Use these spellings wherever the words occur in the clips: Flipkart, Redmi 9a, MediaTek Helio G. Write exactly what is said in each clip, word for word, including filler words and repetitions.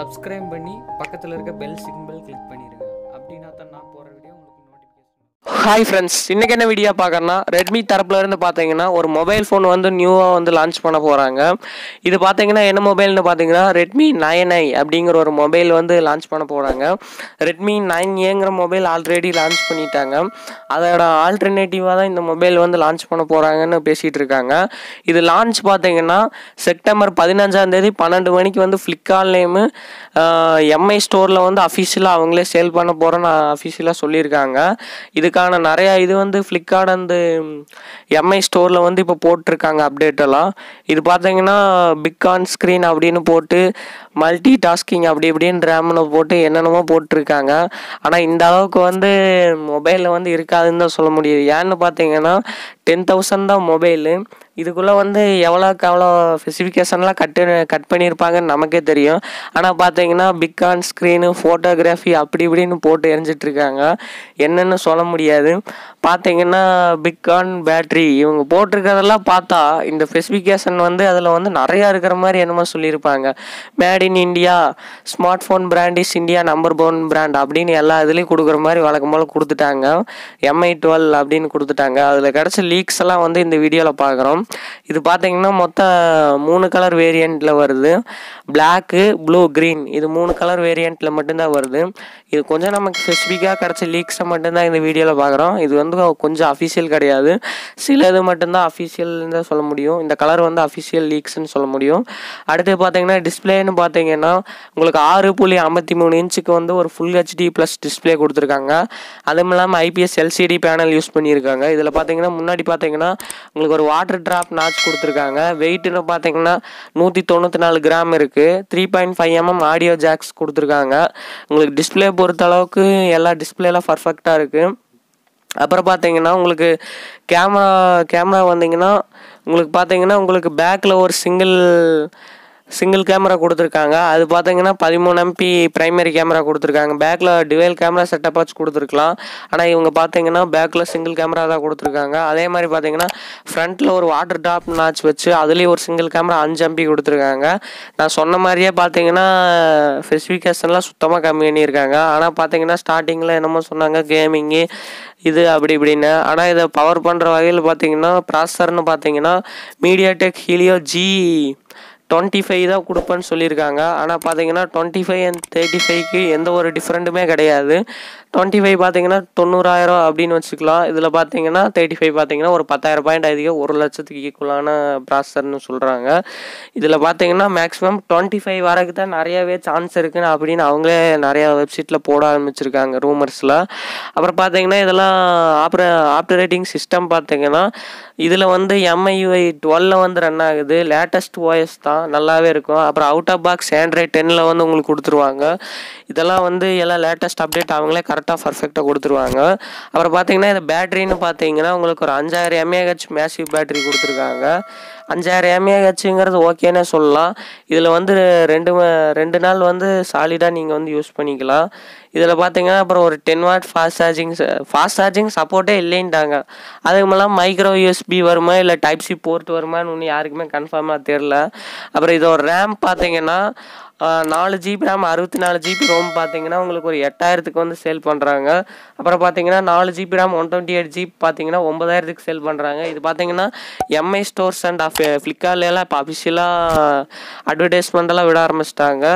subscribe பண்ணி பக்கத்துல இருக்க bell symbol click பண்ணிருங்க அப்படினா தான் நான் போற வீடியோ உங்களுக்கு notification. Hi friends, இன்னைக்கு என்ன வீடியோ பார்க்கறேன்னா Redmi தரப்புல இருந்து பாத்தீங்கன்னா ஒரு மொபைல் ஃபோன் வந்து நியூவா வந்து லான்ச் பண்ண போறாங்க. இது பாத்தீங்கன்னா என்ன மொபைல்னு பாத்தீங்கன்னா Redmi nine a அப்படிங்கற ஒரு மொபைல் வந்து லான்ச் பண்ண போறாங்க. Redmi nine a ங்கற மொபைல் ஆல்ரெடி லான்ச் பண்ணிட்டாங்க. அதோட ஆல்டர்னேட்டிவா தான் இந்த மொபைல் வந்து லான்ச் பண்ண போறாங்கன்னு பேசிட்டு இருக்காங்க. இது லான்ச் பாத்தீங்கன்னா செப்டம்பர் பதினைந்தாம் தேதி பன்னிரண்டு மணிக்கு வந்து Flipkart நேம் எம்ஐ ஸ்டோர்ல வந்து ஆபீஷியலா அவங்களே சேல் பண்ண போறேன்னு ஆபீஷியலா சொல்லிருக்காங்க. இதுக்கான நிறைய இது வந்து Flipkart அந்த எம்ஐ ஸ்டோர்ல வந்து இப்ப போட்டுருக்காங்க அப்டேட் எல்லாம். இது பாத்தீங்கன்னா பிக் ஆன் ஸ்கிரீன் அப்படினு போட்டு மல்டி டாஸ்கிங் அப்படி இப்படின்னு ரேம்னு போட்டு என்னென்னமோ போட்டுருக்காங்க. ஆனால் இந்த அளவுக்கு வந்து மொபைலில் வந்து இருக்காதுன்னு தான் சொல்ல முடியாது. ஏன்னு பார்த்தீங்கன்னா டென் தௌசண்ட் தான் மொபைலு. இதுக்குள்ளே வந்து எவ்வளோக்கு எவ்வளோ ஸ்பெசிஃபிகேஷன்லாம் கட்டு கட் பண்ணியிருப்பாங்கன்னு நமக்கே தெரியும். ஆனால் பார்த்தீங்கன்னா பிக் ஆன் ஸ்க்ரீனு ஃபோட்டோகிராஃபி அப்படி இப்படின்னு போட்டு எரிஞ்சிட்ருக்காங்க. என்னென்னு சொல்ல முடியாது. பார்த்தீங்கன்னா பிக் ஆன் பேட்ரி இவங்க போட்டிருக்கிறதெல்லாம் பார்த்தா இந்த ஸ்பெசிஃபிகேஷன் வந்து அதில் வந்து நிறையா இருக்கிற மாதிரி என்னமோ சொல்லியிருப்பாங்க. Made in India, smart phone brand is India number one brand அப்படின்னு எல்லா இதுலேயும் கொடுக்குற மாதிரி வழக்கம் போல் கொடுத்துட்டாங்க. எம்ஐ டுவெல் அப்படின்னு கொடுத்துட்டாங்க. அதில் கிடச்ச லீக்ஸ் எல்லாம் வந்து இந்த வீடியோவில் பார்க்குறோம். இது பார்த்தீங்கன்னா மொத்தம் மூணு கலர் வேரியண்ட்டில் வருது. பிளாக்கு, ப்ளூ, க்ரீன் இது மூணு கலர் வேரியண்ட்டில் மட்டும்தான் வருது. இது கொஞ்சம் நமக்கு ஸ்பெசிஃபிக்காக கிடச்ச லீக்ஸை மட்டும்தான் இந்த வீடியோவில் பார்க்குறோம். இது வந்து கொஞ்சம் அஃபிஷியல் கிடையாது. சில இது மட்டும்தான் அஃபிஷியல்னு தான் சொல்ல முடியும். இந்த கலர் வந்து அஃபிஷியல் லீக்ஸ்ன்னு சொல்ல முடியும். அடுத்து பார்த்தீங்கன்னா டிஸ்பிளேன்னு பார்த்தீங்கன்னா உங்களுக்கு ஆறு புள்ளி ஐம்பத்தி மூணு இன்ச்சுக்கு வந்து ஒரு ஃபுல் ஹெச்டி ப்ளஸ் டிஸ்பிளே கொடுத்துருக்காங்க. அதுவும் இல்லாமல் ஐபிஎஸ் எல்சிடி பேனல் யூஸ் பண்ணியிருக்காங்க. இதில் பார்த்தீங்கன்னா முன்னாடி பார்த்தீங்கன்னா உங்களுக்கு ஒரு வாட்டர் ட்ராப் நாட்ச் கொடுத்துருக்காங்க. வெயிட்டுன்னு பார்த்தீங்கன்னா நூற்றி தொண்ணூற்றி நாலு கிராம் இருக்குது. Three point five M M audio jacks கொடுத்துருக்காங்க. உங்களுக்கு டிஸ்பிளே பொறுத்த அளவுக்கு எல்லா டிஸ்பிளேலாம் பர்ஃபெக்டாக இருக்குது. அப்புறம் பார்த்தீங்கன்னா உங்களுக்கு கேமரா கேமரா வந்தீங்கன்னா உங்களுக்கு பார்த்தீங்கன்னா உங்களுக்கு பேக்கில் ஒரு சிங்கிள் சிங்கிள் கேமரா கொடுத்துருக்காங்க. அது பார்த்தீங்கன்னா பதிமூணு எம்பி ப்ரைமரி கேமரா கொடுத்துருக்காங்க. பேக்கில் டிவைல் கேமரா செட்டப் ஆச்சு கொடுத்துருக்கலாம். ஆனால் இவங்க பார்த்தீங்கன்னா பேக்கில் சிங்கிள் கேமரா தான் கொடுத்துருக்காங்க. அதே மாதிரி பார்த்தீங்கன்னா ஃப்ரண்ட்டில் ஒரு வாட்டர் டாப் நாட்ச் வச்சு அதுலேயும் ஒரு சிங்கிள் கேமரா அஞ்சு எம்பி கொடுத்துருக்காங்க. நான் சொன்ன மாதிரியே பார்த்தீங்கன்னா ஸ்பெசிஃபிகேஷன்லாம் சுத்தமாக கம்மி பண்ணியிருக்காங்க. ஆனால் பார்த்தீங்கன்னா ஸ்டார்டிங்கில் என்னமோ சொன்னாங்க கேமிங்கு இது அப்படி இப்படின்னு. ஆனால் இதை பவர் பண்ணுற வகையில் பார்த்தீங்கன்னா ப்ராசர்னு பார்த்தீங்கன்னா MediaTek Helio G twenty five தான் கொடுப்பேன்னு சொல்லியிருக்காங்க. ஆனால் பார்த்தீங்கன்னா டுவெண்ட்டி ஃபைவ் அண்ட் தேர்ட்டி ஃபைவ்க்கு எந்த ஒரு டிஃப்ரெண்ட்டுமே கிடையாது. டுவெண்ட்டி ஃபைவ் பார்த்தீங்கன்னா தொண்ணூறாயிரம் அப்படின்னு வச்சுக்கலாம். இதில் பார்த்தீங்கன்னா தேர்ட்டி ஃபைவ் பார்த்தீங்கன்னா ஒரு பத்தாயிரம் பாயிண்ட் அதிகம், ஒரு லட்சத்துக்கு ஈக்குவலான ப்ராசர்னு சொல்கிறாங்க. இதில் பார்த்தீங்கன்னா மேக்ஸிமம் டுவெண்ட்டி ஃபைவ் வரைக்கும் தான் நிறையவே சான்ஸ் இருக்குன்னு அப்படின்னு அவங்களே நிறையா வெப்சைட்டில் போட ஆரம்பிச்சிருக்காங்க ரூமர்ஸில். அப்புறம் பார்த்தீங்கன்னா இதெல்லாம் ஆப்ரே ஆப்ரேட்டிங் சிஸ்டம் பார்த்தீங்கன்னா இதில் வந்து எம்ஐயூஐ டுவெலில் வந்து ரன் ஆகுது. லேட்டஸ்ட் ஓஎஸ் தான் நல்லாவே இருக்கும். அப்புறம் அவுட் ஆஃப் பாக்ஸ் ஆண்ட்ராய்ட் டென்னில் வந்து உங்களுக்கு கொடுத்துருவாங்க. இதெல்லாம் வந்து எல்லாம் லேட்டஸ்ட் அப்டேட் அவங்களே கரெக்டாக பர்ஃபெக்டாக கொடுத்துருவாங்க. அப்புறம் பார்த்தீங்கன்னா இந்த பேட்ரின்னு பார்த்தீங்கன்னா உங்களுக்கு ஒரு அஞ்சாயிரம் எம்ஏஹெச் மேசிவ் பேட்ரி கொடுத்துருக்காங்க. அஞ்சாயிரம் எம்ஏஹெச்ங்கிறது ஓகேன்னே சொல்லலாம். இதில் வந்து ரெண்டு ரெண்டு நாள் வந்து சாலிடாக நீங்கள் வந்து யூஸ் பண்ணிக்கலாம். இதில் பார்த்தீங்கன்னா அப்புறம் ஒரு ten watt fast charging fast charging சப்போர்ட்டே இல்லைன்ட்டாங்க. அதுக்குமெல்லாம் மைக்ரோ யூஎஸ்பி வருமா இல்லை டைப் சி போர்ட் வருமானு ஒன்று யாருக்குமே கன்ஃபார்மாக தெரில. அப்புறம் இதோட ரேம் பார்த்தீங்கன்னா நாலு ஜிபி ரேம் அறுபத்தி நாலு ஜிபி ரோம் பார்த்தீங்கன்னா உங்களுக்கு ஒரு எட்டாயிரத்துக்கு வந்து சேல் பண்ணுறாங்க. அப்புறம் பார்த்தீங்கன்னா நாலு G B RAM one twenty eight G B பார்த்தீங்கன்னா ஒன்பதாயிரத்துக்கு சேல் பண்ணுறாங்க. இது பார்த்தீங்கன்னா எம்ஐ ஸ்டோர்ஸ் அண்ட் ஆஃப் ஃப்ளிப்கார்ட்லாம் இப்போ அஃபிஷியலாக அட்வர்டைஸ்மெண்ட்டெல்லாம் விட ஆரம்பிச்சிட்டாங்க.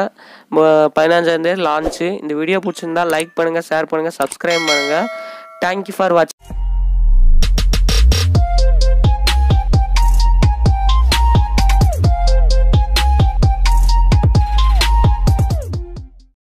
பதினஞ்சாம் தேதி லான்ச்சு. இந்த வீடியோ பிடிச்சிருந்தால் லைக் பண்ணுங்கள், ஷேர் பண்ணுங்கள், சப்ஸ்கிரைப் பண்ணுங்கள். தேங்க்யூ ஃபார் வாட்சிங்.